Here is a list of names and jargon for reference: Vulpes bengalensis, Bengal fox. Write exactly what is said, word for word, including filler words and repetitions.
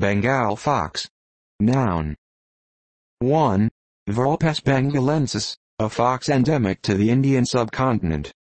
Bengal fox. Noun. one. Vulpes bengalensis, a fox endemic to the Indian subcontinent.